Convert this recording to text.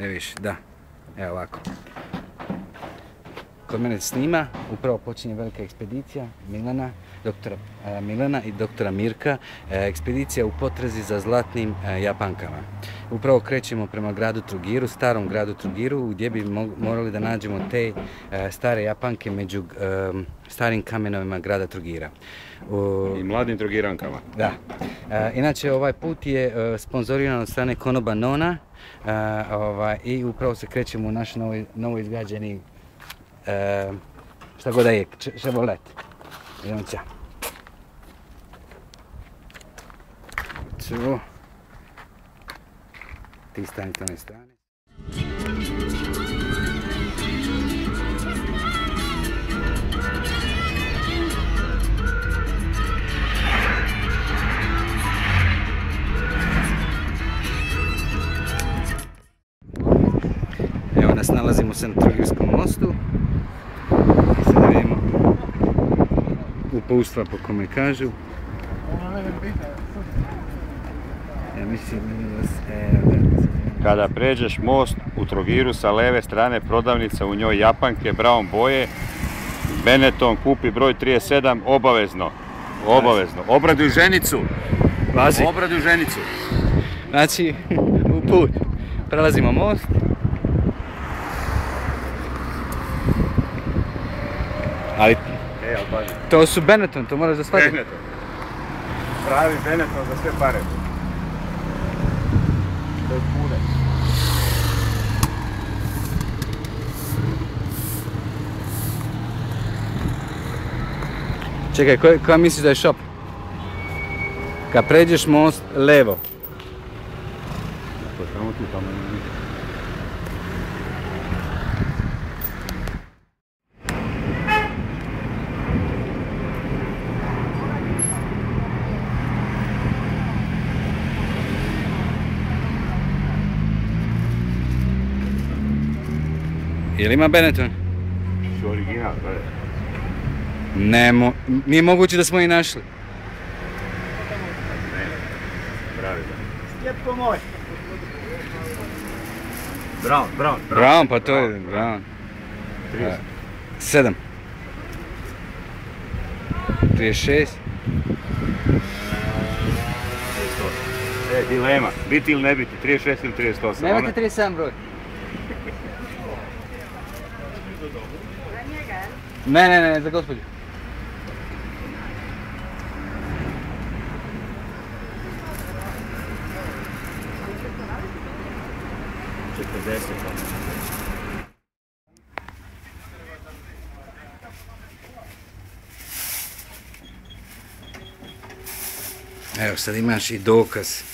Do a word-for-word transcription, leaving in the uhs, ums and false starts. ne više, da, evo ovako. Kod mene snima, upravo počinje velika ekspedicija Milena, doktora Milena i doktora Mirka, ekspedicija u potrazi za zlatnim Japankama. Upravo krećemo prema gradu Trogiru, starom gradu Trogiru, gdje bi morali da nađemo te stare Japanke među starim kamenovima grada Trogira. I mladim Trogirankama. Da. Inače, ovaj put je sponzoriran od strane Konoba Nona i upravo se krećemo u naš novo izgrađeni šta god da je, Chevrolet. Idemo ća. Ču. Ti stani to ne stani. Evo nas nalazimo se na Trogirskom mostu. Poustva po kome kažu. Kada pređeš most u Trogiru sa leve strane prodavnica u njoj Japanke, brown boje, Benetton kupi broj trideset sedam, obavezno. Obavezno. Obraduj ženicu. Obraduj ženicu. Znači, u put. Prelazimo most. Ali to su Benetton, to moraš da shvatiti. Benetton. Pravi Benetton za sve pare. To je pune. Čekaj, koja misliš da je šop? Kad pređeš most, levo. Samo ti tamo ne vidiš. Jel' ima Benetton? Što je original, broj? Nije moguće da smo i našli. Ne, pravi da. Stjep pomoć! Brown, brown, brown. Brown, pa to je brown. trideset sedam. trideset šest. E, dilema, biti ili ne biti, trideset šest ili trideset osam. Nemate trideset sedam broj. Ne, ne, ne, za gospođu. četrdeset. Evo, sad imaš i dokaz